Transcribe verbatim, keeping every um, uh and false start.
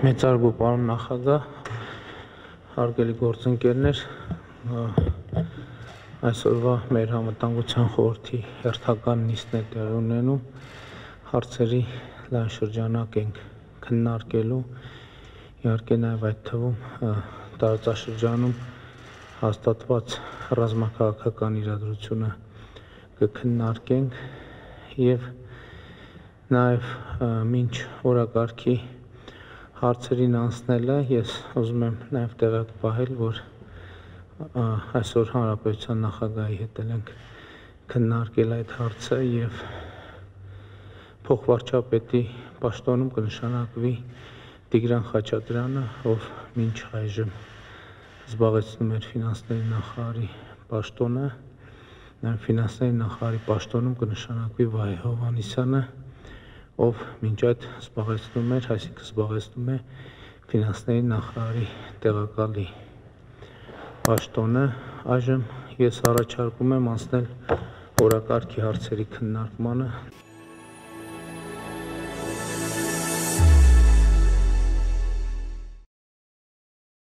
Մեծարգո պարոն նախագահ, հարգելի գործընկերներ, այսօրվա մեր Համընդհանուր խորհրդի հերթական նիստն է տեղի ունենում, հարցերի լայն շրջանակ ենք քննարկելու, իհարկե նաև այդ թվում տարածաշրջանում հաստատված ռազմաքաղաքական իրադրությունը կքննարկենք եւ Naif minç orakar ki harçların ansnela yes uzmem naif devlet pahil var. Asor harapetçan nakagayı etelen kınar gelayt harçsa yev pohvarça peti baştanım konuşanak vi digran kaçadıran of minç haycım zbağıtsın mer finansleri nakari baştona naif finansleri nakari baştanım konuşanak vi vay havan isana Ով մինչ այդ զբաղեցնում էր, այսինքն զբաղեցնում է ֆինանսների նախարարի տեղակալի պաշտոնը, այժմ ես առաջարկում եմ անցնել օրակարգի հարցերի քննարկմանը։